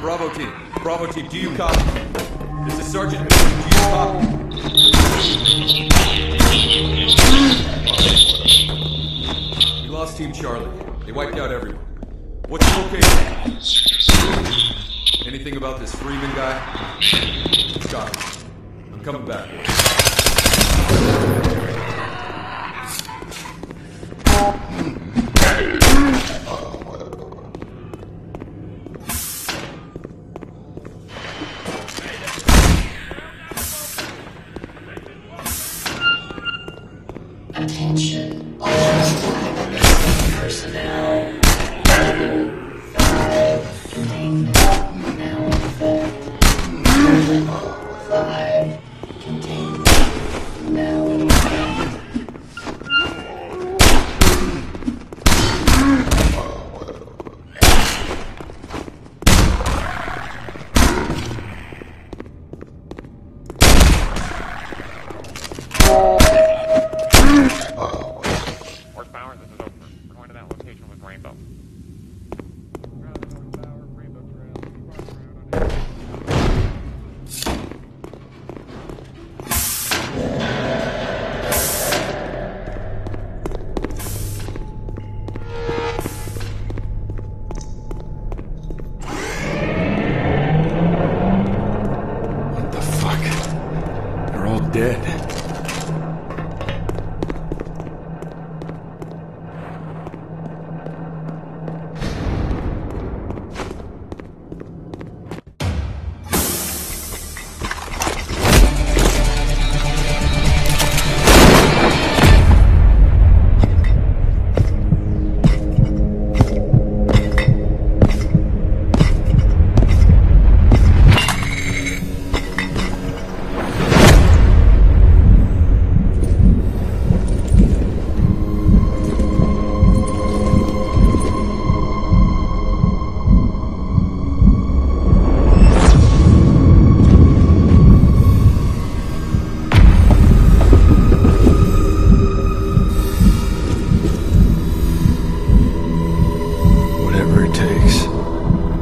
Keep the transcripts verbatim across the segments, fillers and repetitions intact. Bravo team. Bravo team, do you copy? This is Sergeant Miller. Do you copy? We lost Team Charlie. They wiped out everyone. What's the location? Anything about this Freeman guy? Copy. I'm coming back. Attention, all survivors, personnel, level five, contain personnel four, level five, contain personnel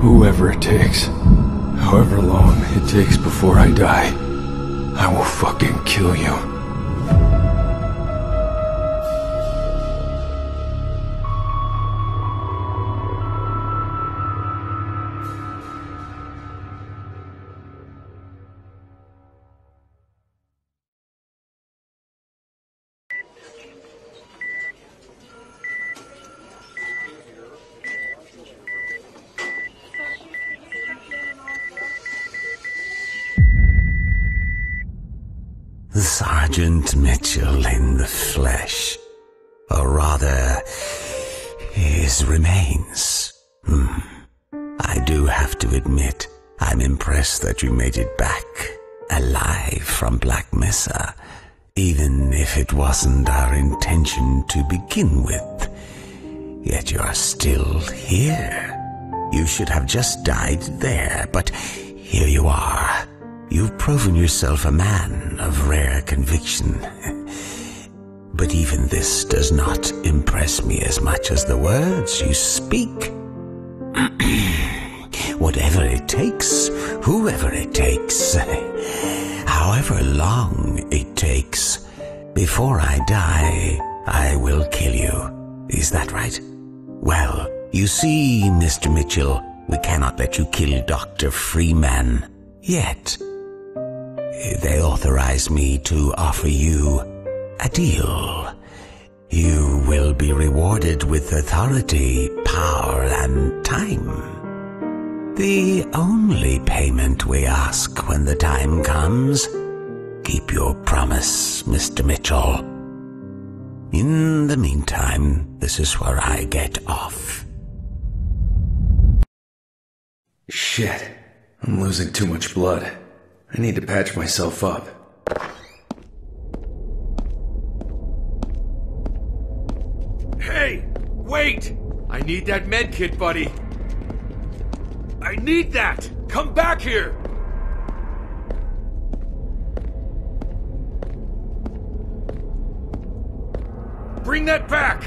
Whoever it takes, however long it takes before I die, I will fucking kill you. Sergeant Mitchell in the flesh, or rather, his remains. Hmm. I do have to admit, I'm impressed that you made it back, alive from Black Mesa, even if it wasn't our intention to begin with. Yet you are still here. You should have just died there, but here you are. You've proven yourself a man of rare conviction. But even this does not impress me as much as the words you speak. Whatever it takes, whoever it takes, however long it takes, before I die, I will kill you. Is that right? Well, you see, Mister Mitchell, we cannot let you kill Doctor Freeman yet. They authorized me to offer you a deal. You will be rewarded with authority, power, and time. The only payment we ask when the time comes. Keep your promise, Mister Mitchell. In the meantime, this is where I get off. Shit, I'm losing too much blood. I need to patch myself up. Hey! Wait! I need that med kit, buddy! I need that! Come back here! Bring that back!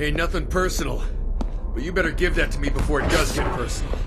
Ain't nothing personal, but you better give that to me before it does get personal.